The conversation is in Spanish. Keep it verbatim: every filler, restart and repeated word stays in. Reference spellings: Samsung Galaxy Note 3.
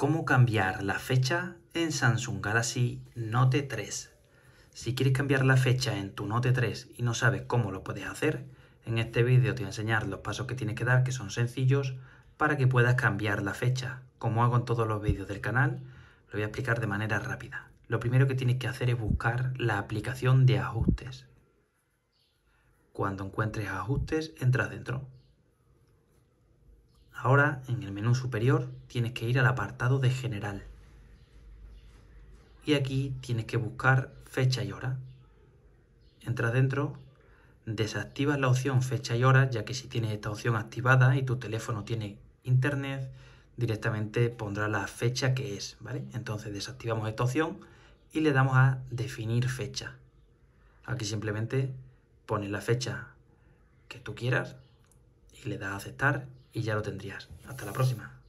Cómo cambiar la fecha en Samsung Galaxy Note tres. Si quieres cambiar la fecha en tu Note tres y no sabes cómo lo puedes hacer, en este vídeo te voy a enseñar los pasos que tienes que dar, que son sencillos, para que puedas cambiar la fecha. Como hago en todos los vídeos del canal, lo voy a explicar de manera rápida. Lo primero que tienes que hacer es buscar la aplicación de ajustes. Cuando encuentres ajustes, entras dentro. Ahora, en el menú superior, tienes que ir al apartado de General. Y aquí tienes que buscar fecha y hora. Entras dentro, desactivas la opción fecha y hora, ya que si tienes esta opción activada y tu teléfono tiene internet, directamente pondrá la fecha que es, ¿vale? Entonces desactivamos esta opción y le damos a definir fecha. Aquí simplemente pones la fecha que tú quieras y le das a aceptar. Y ya lo tendrías. Hasta la próxima.